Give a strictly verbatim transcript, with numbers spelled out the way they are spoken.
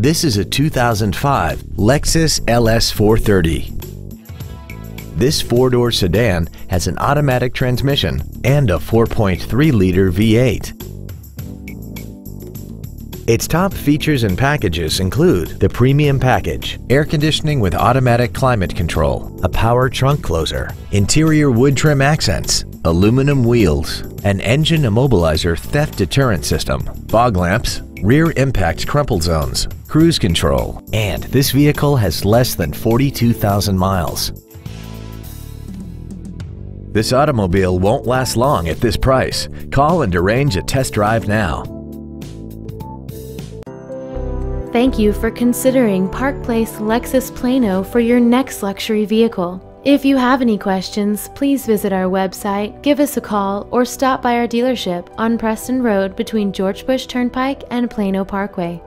This is a two thousand five Lexus L S four thirty. This four-door sedan has an automatic transmission and a four point three liter V eight. Its top features and packages include the premium package, air conditioning with automatic climate control, a power trunk closer, interior wood trim accents, aluminum wheels, an engine immobilizer theft deterrent system, fog lamps, rear impact crumple zones, cruise control, and this vehicle has less than forty-two thousand miles. This automobile won't last long at this price. Call and arrange a test drive now. Thank you for considering Park Place Lexus Plano for your next luxury vehicle. If you have any questions, please visit our website, give us a call, or stop by our dealership on Preston Road between George Bush Turnpike and Plano Parkway.